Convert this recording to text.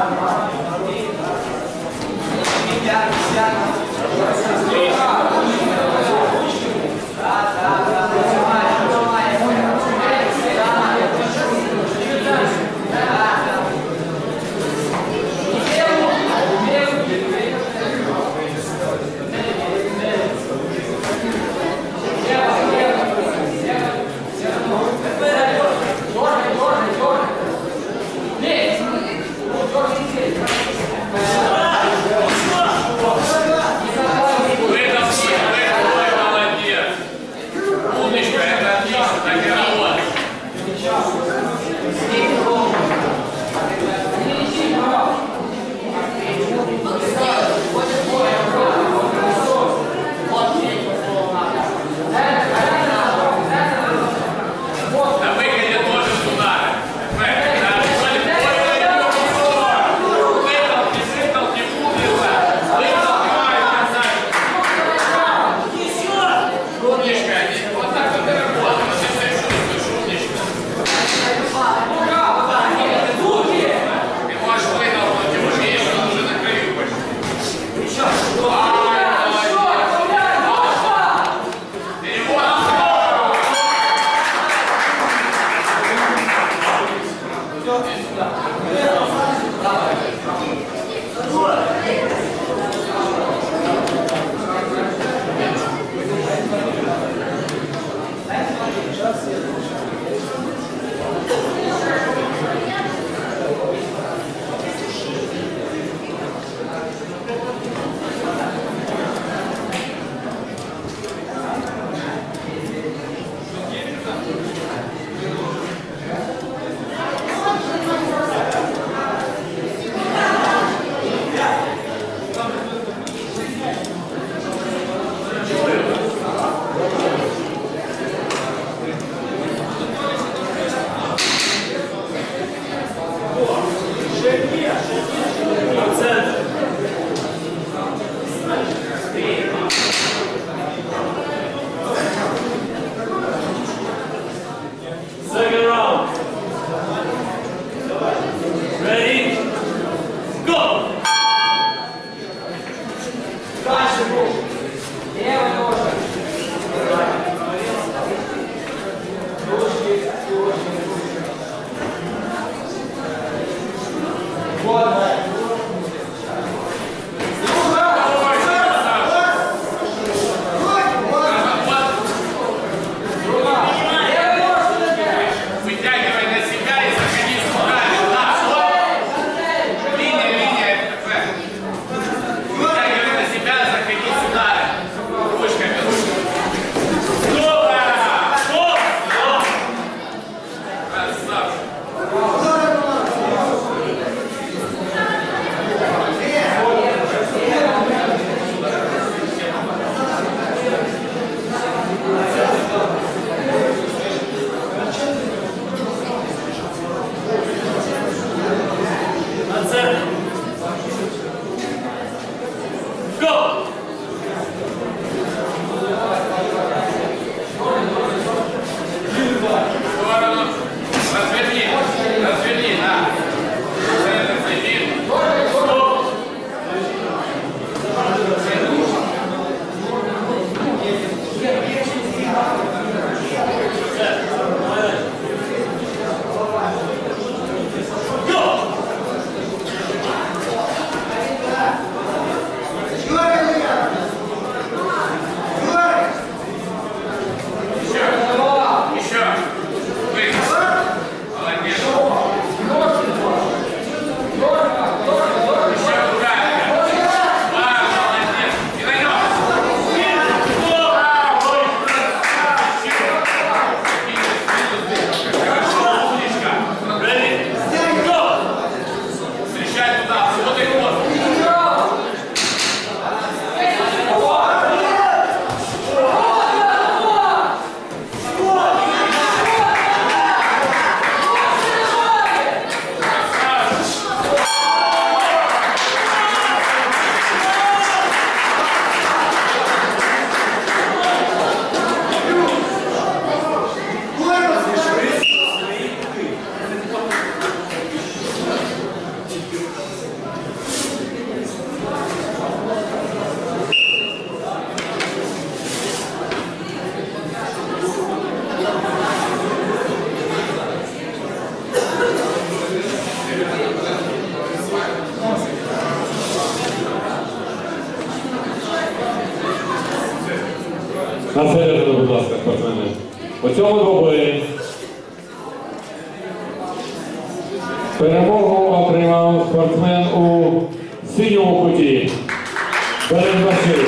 Yeah. На середину, будь ласка, партнери. У цьому двобої перемогу отримав спортсмен у синьому куті. Березбашир.